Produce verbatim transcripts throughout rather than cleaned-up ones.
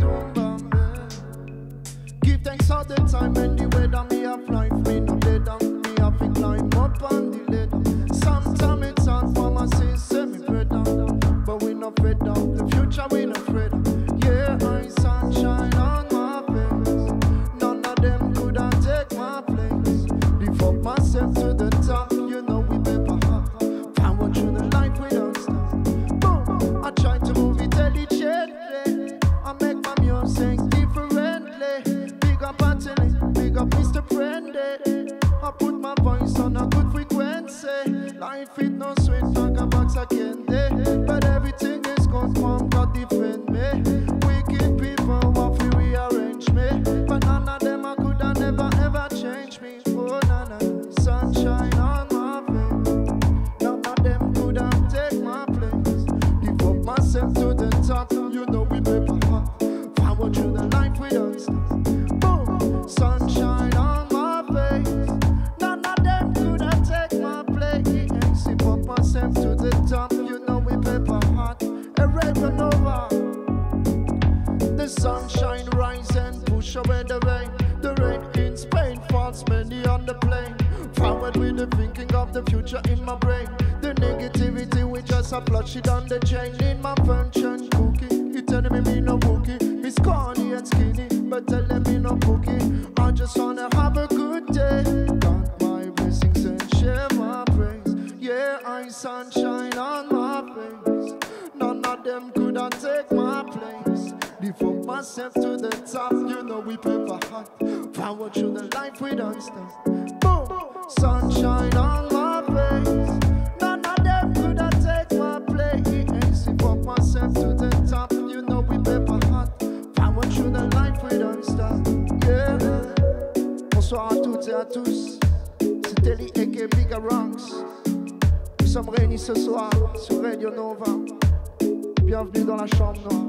don't come. Give thanks all the time when the way down me have life. Me no lay down, me have it climb up on the ladder. Sometimes it's hard for my sins, send me bread down. But we not fed up, the future we not afraid of. Yeah, I sunshine on my face. None of them could I take my place. Lift up myself to the top, you know we better hop. Found what through the life we don't stop. Boom, I try to move intelligently. I make my music differently. Big up Anthony, big up Mister Brandy. I put my voice on a good frequency. Life is no sweet like a box of candy. But everything is good from God defend me. Wicked people want to rearrange me. But none of them I could have never ever change me. Oh, nana, sunshine on my face. None of them could have take my place. Lift up myself to the top. You know we paper hot. Power through the life we don't stop. Boom, sunshine on my face. Myself to the top, you know we paper hot. A Radio Nova. The sunshine rise and push away the rain. The rain in Spain falls many on the plane. Forward with the thinking of the future in my brain. The negativity we just a flush it on the chain. In my function cookie, you telling me me no bookie. Me scrawny and skinny, but telling me no bookie. I just wanna have a good day. Got my blessings and share my praise. Yeah, I sunshine on my face. None of them could have take my place. Lift up myself to the top. You know we paper hot. Power through the life we don't stop. Boom, sunshine on my face. None of them could have take my place. Lift up myself to the top. You know we paper hot. Power through the life we don't stop. Yeah. Bonsoir à toutes et à tous. C'est Telly aka Biga*Ranx. Nous sommes réunis ce soir sur Radio Nova. Bienvenue dans la Chambre Noire.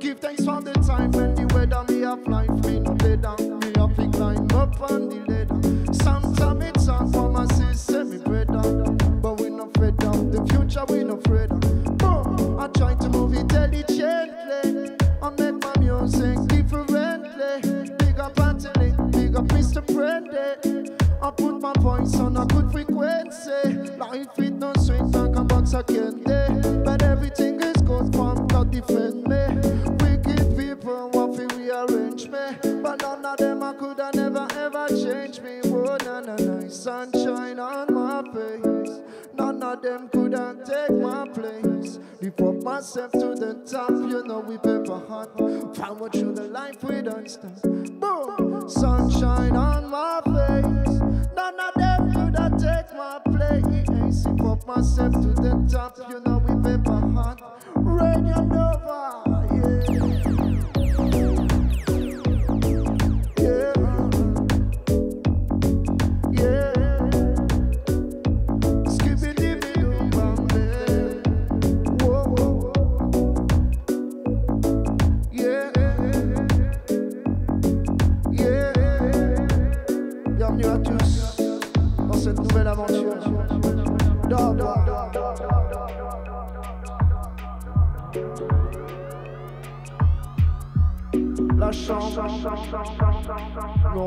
Give thanks for the time when the weather me up life. Me no lay down, me up and climb up on the ladder. Sometimes it's hard for my sister, me bread down. But we no fed up, the future we no afraid of. Boom, I try to move intelligently. I make my music differently. Big up Anthony, big up Mister Brandy. I put my voice on a good frequency. Life is no sweet like a box of candy. But everything is good from God defend me. Wicked people want to rearrange me. But none of them I could have never ever change me. Oh, na na na, sunshine on my face. None of them could have take my place. Lift up myself to the top. You know we paper hot. Power through the life we don't stop. Boom, sunshine on my face. None of them could I take my place. Lift up myself to the top. You know we paper hot. Radio Nova, yeah. Yeah. Yeah. Skibidi-bidi-bam-bam. Whoa, whoa, whoa. Yeah. Yeah. Bienvenue à tous dans cette nouvelle aventure. Nova. La chambre noire. Thank you.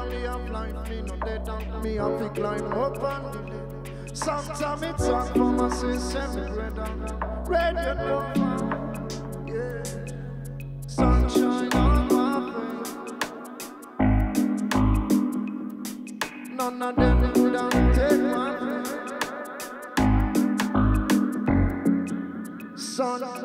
a me a blind, me no dead and me a big line up and believe. Sometimes it's hard for my sister, me brother, Radio Nova, yeah. Sunshine on my face. None of them couldn't take my place. Sunshine.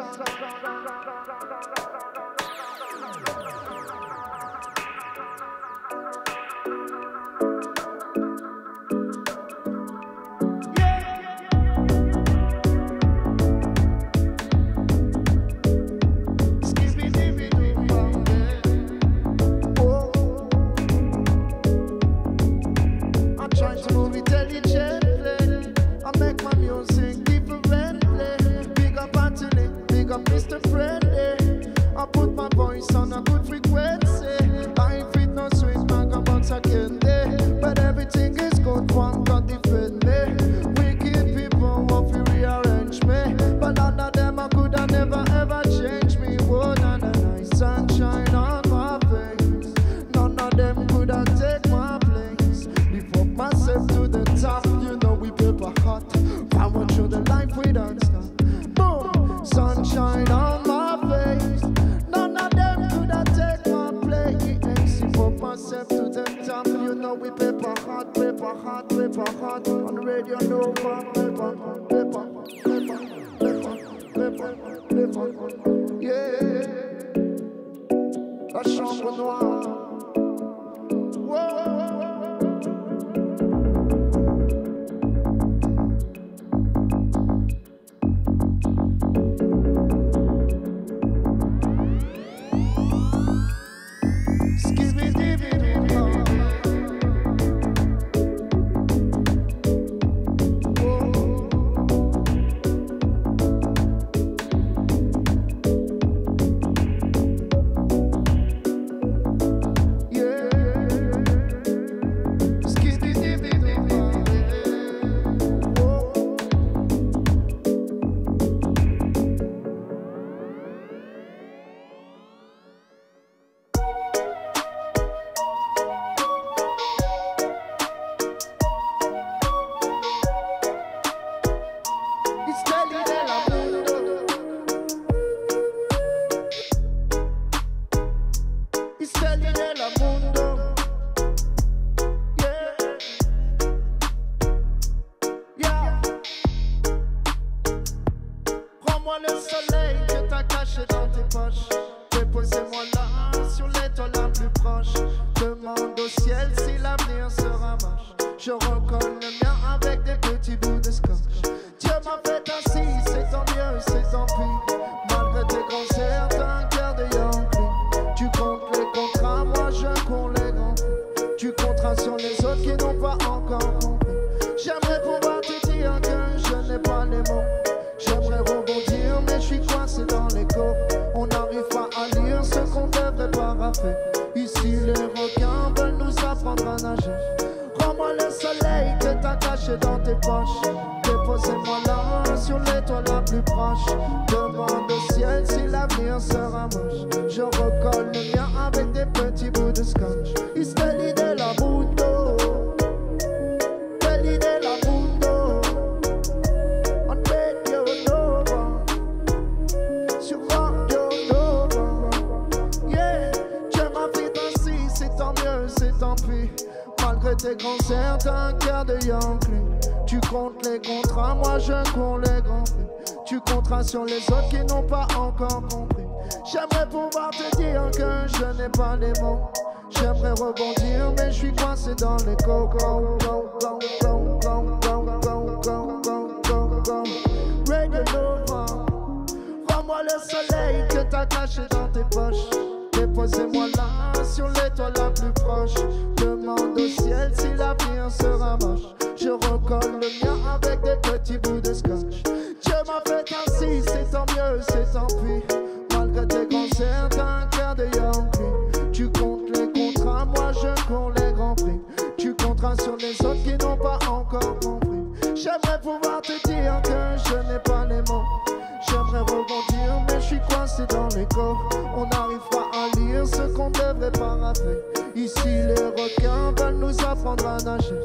c'est dans l'écho. On n'arrive pas à lire ce qu'on devrait parapher. Ici les requins veulent nous apprendre à nager.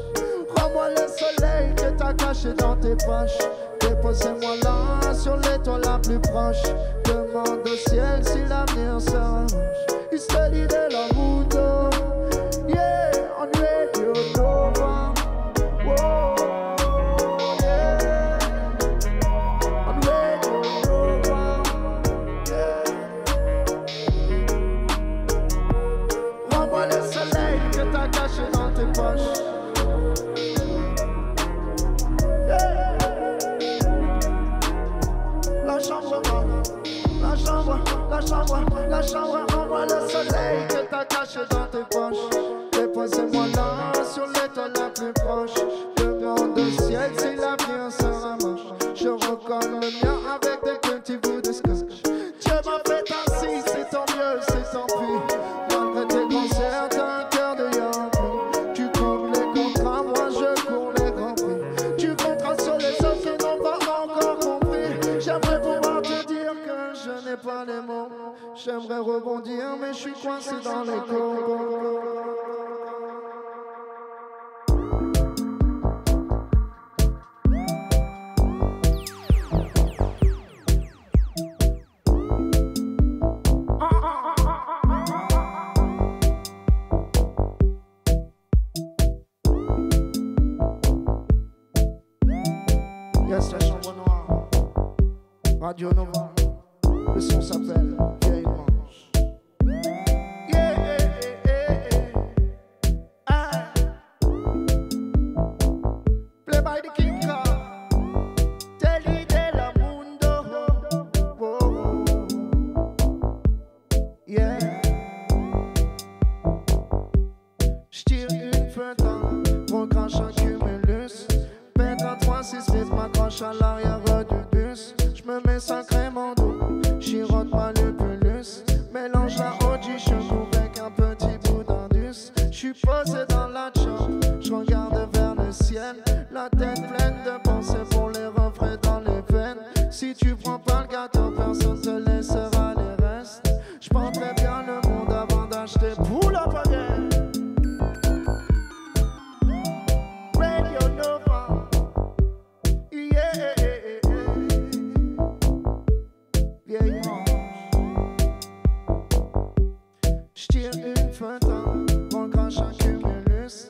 Rends-moi le soleil que t'as caché dans tes poches. Déposez-moi là sur l'étoile la plus proche. Demande au ciel si l'avenir s'arrange. Il se lit de la route. Yeah, on Radio Nova. Whoa. La chambre, la chambre, envoie le soleil que t'as caché dans tes poches. Déposez-moi là sur l'étoile la plus proche. Demande au ciel si la vie sera moche. Je recolle le mien avec des petits bouts de scotch. Dieu m'a fait ainsi, c'est tant mieux, c'est tant pis. Malgré tes concerts, t'as un cœur de yampi. Tu cours les contrats, moi je cours les grands prix. Tu compteras sur les autres qui n'ont pas encore compris. J'aimerais pouvoir te dire que je n'ai pas les mots. J'aimerais rebondir, mais je suis coincé dans les cours. Yes, la Chambre Noire, Radio Nova, le son s'appelle Vieille Manche. Yeah, yeah, yeah, yeah. Ah. Play by the King Car, Telly de la Mundo. Oh. Yeah. J'tire une feuille, mon grand chant cumulus. trois six six m'accroche à l'arrière du bus. J'me mets sacrément doux, chirote ma lupulus. Mélange la audition avec un petit bout d'indus. J'suis posé dans la chambre, j'regarde vers le ciel. La tête pleine de pensées pour les refrains dans les veines. Si tu prends pas le gâteau, personne te laissera les restes. J'prends très bien le monde avant d'acheter pour la baguette. J'tire une feuille, mon crache un cumulus.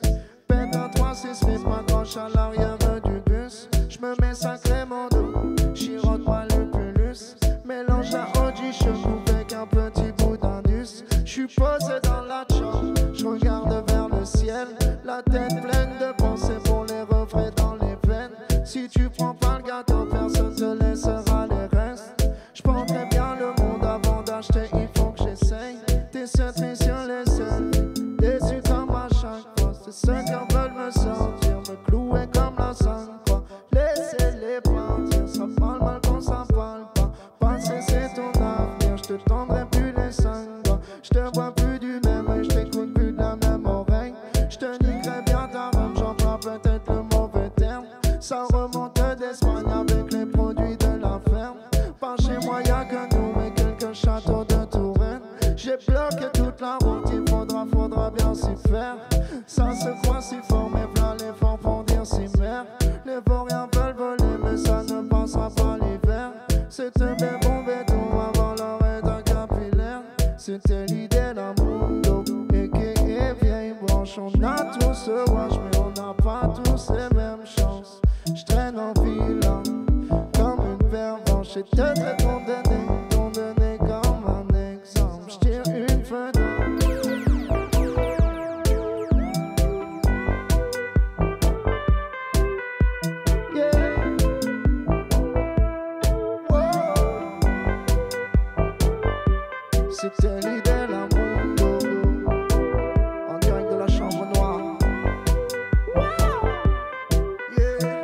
Pète un trois six six, m'accroche à l'arrière du bus. J'me mets sacrément doux, chirote pas le pulus. Mélange la audition avec un petit bout d'indus. J'suis posé dans la chambre, j'regarde vers le ciel. La tête pleine de pensées pour les refrains dans les veines. Si tu prends pas le gâteau, personne te laissera les restes. J'prends très bien le monde avant d'acheter, il faut que j'essaye. T'es surpris sur les seuls, déçu comme à chaque fois. C'est ceux qui veulent me sortir, me clouer comme la sang-croix. Laissez-les partir, ça parle mal qu'on s'en parle pas. Passer c'est ton avenir, j'te tendrai plus les cinq doigts. J'te vois plus du même et j't'écoute plus de la même oreille. J'te niquerai bien ta rame, j'emploie peut-être le mauvais terme. Ça remonte d'Espagne avec les produits de la ferme. Par chez moi y'a que nous et quelques châteaux de Touraine. J'ai bloqué toute la route, il faudra, faudra bien s'y faire. Ça se croit si fort, mais plein les forts font dire si merde. Les vauriens veulent voler, mais ça ne passera pas l'hiver. C'était bien bombé tout avant l'arrêt d'un capillaire. C'était l'idée d'un mundo, et qui est vieille branche. On a tous ce watch, mais on n'a pas tous les mêmes chances. J'traîne en ville, comme une pervenche, et te traite mon donné, ton donné comme un exemple. J'tire une fenêtre. C'était l'idée d'un mundo, en direct de la Chambre Noire. Yeah, yeah.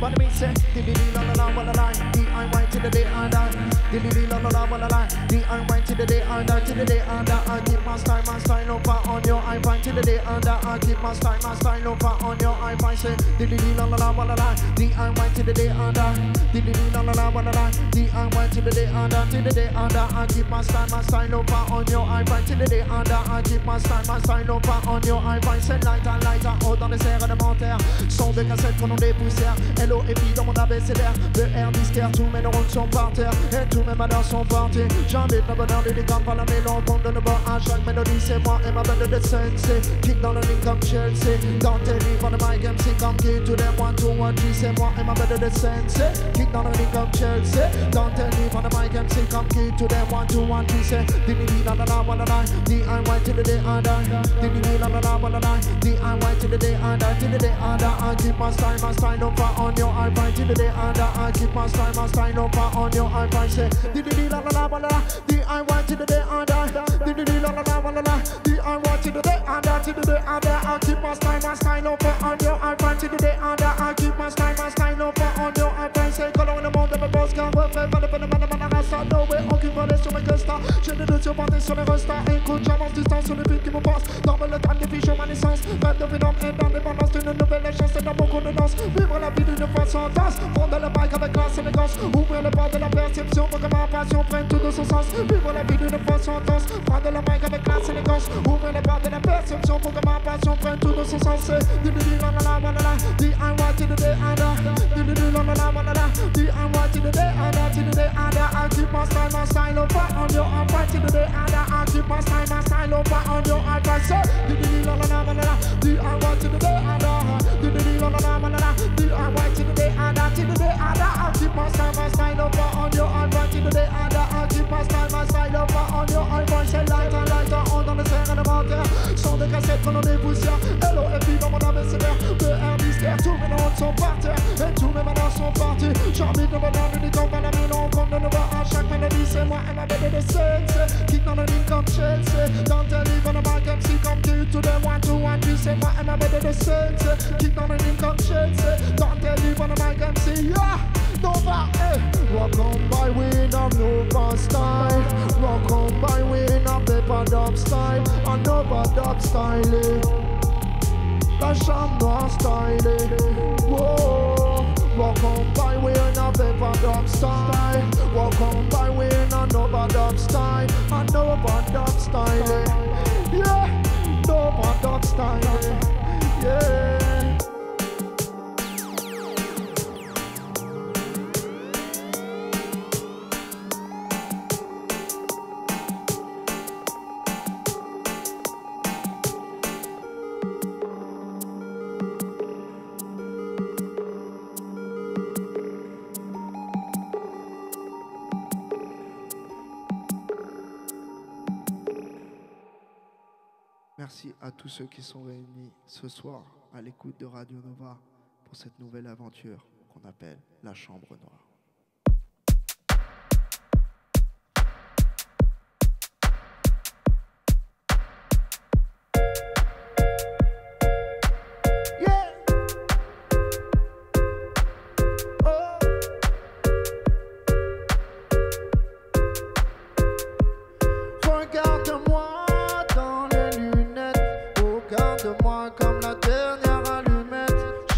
But me say, did it in on the line, when the line, I went to the day I died. The lily la la la la la. The I'm right till the day I'm down till the day I'm down. I keep my style, my style over on your I'm right till the day I'm down. I keep my style, my style over on your I'm right. Say the lily la la la la la. The I'm right till the day I'm down. The lily la la la la la. The I'm right till the day I'm down till the day I'm down. I keep my style, my style over on your I'm right till the day I'm down. I keep my style, my style over on your I'm right. Say lighter, lighter, haut dans les airs élémentaires. Son de cassette prenons des poussières. Hello et puis dans mon abécédaire. B R disquaire, tous mes neurones sont par terre. Et tous mes malheurs sont partis. J'invite le bonheur du licorne par la mélancolie de nos bords. À chaque mélodie c'est moi et ma bande de sensei. Kick dans le ring comme Chelsea. Dans tes livres de Mike M C comme qui. Tous les mois, tout moi tu c'est moi et ma bande de sensei. Kick dans le ring comme Chelsea. Dans tes livres de Mike M C comme qui. Tous les mois, tout moi tu c'est. Dini la la la la la. Dini I till the day I die. Dini la la la la la. Dini I till the day I die. Till the day I die. I keep my style, my style over on your I fight till the day I die. I keep my style, my style over on your I fight. Say dini la la la la. The I want till the day I die. The la la la la la. The I want till the day I die. Till the day I die. I keep my style, my style over on your I fight till the day I die. I keep my style, my style over on your I fight. Say go on the mountain, my boss can't work. Fais pas de peine, man, man, reste no way. Aucune volée sur mes costards. J'ai des doutes sur partir sur les restards. Écoute, j'avance distance sur les buts qui me passent. Dans le temps des fiches, ma naissance. Rêve de vénome et d'indépendance d'une nouvelle chance et dans mon condenance. Vivre la vie d'une façon intense. Prendre le mic avec grâce et élégance. Ouvrir le bas de la perception pour que ma passion prenne tout de son sens. Vivre la vie d'une façon intense. Prendre le mic avec grâce et élégance. Ouvrir le bas de la perception pour que ma passion prenne tout de son sens. Di di di la la la la la. Di I want till the day I die. Di di di la la la la la. Di I want till the day I die. Till the day I die. I keep my style, my style over on your I fight till the day I die. I keep my style, my style over on your I fight. Say di di di la la la la la. Di I want till the day I die. Di di di la la la la. Di I want till the day I die. Till the day I die. I keep my style, my style over on your I fight till the day I die. I keep my style, my style over on your I fight. Say lighter, lighter, on dans les airs élémentaires. Chant de cassette, prenons des poussières. Hello et puis dans mon abécédaire. B R disquaire, tous mes notes sont par terre. Et tous mes malheurs sont partis. J'arbitre le bonheur du licorne par la mélancolie de nos bords. À chaque mélodie c'est moi et ma bébé de sensei. Kick dans le ring comme Chelsea. Dans tes livres de Mike M C comme qui. Tous les mois, tout moi tu c'est moi et ma bébé de sensei. Kick dans le ring comme Chelsea. Dans tes livres de Mike M C. Yeah! Nova, hey! Rock on by win of Nova style. Rock on by win of paper dub style. And Nova dub style. La Chambre Noire style. Whoa! Rock on by win of paper dub style. Rock on by win of Nova dub style. And Nova dub style. Yeah! Nova dub style. Yeah! Merci à tous ceux qui sont réunis ce soir à l'écoute de Radio Nova pour cette nouvelle aventure qu'on appelle la Chambre Noire.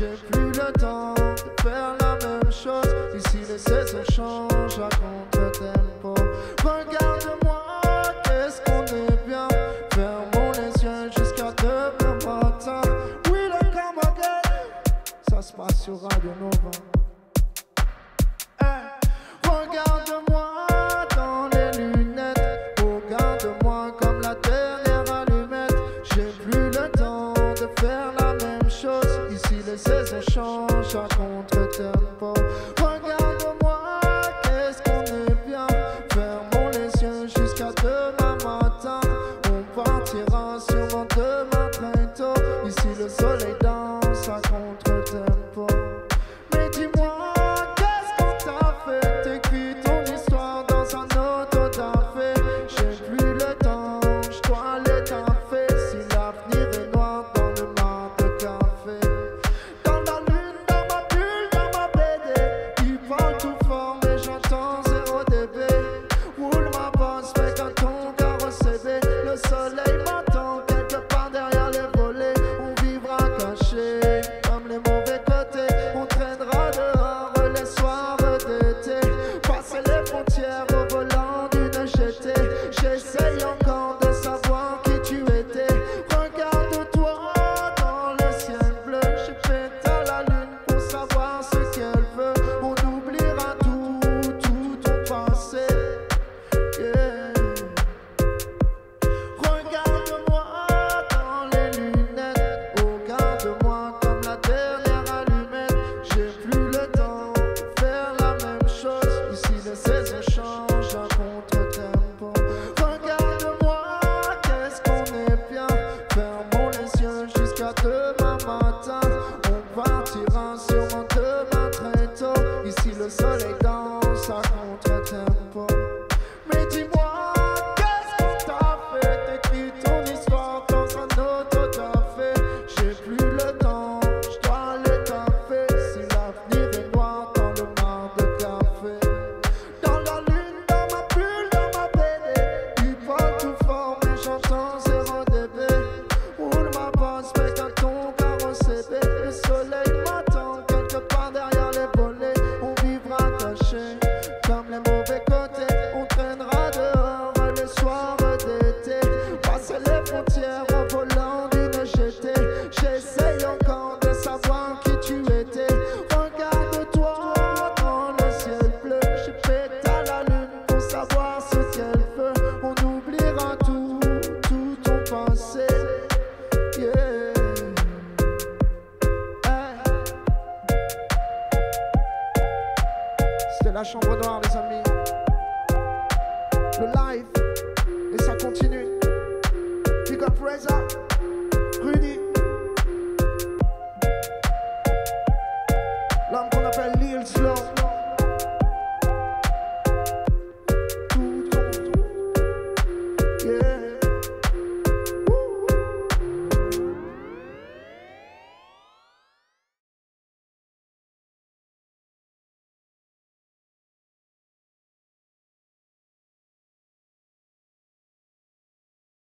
J'ai plus le temps de faire la même chose ici. Chambre Noire, les amis. Le live.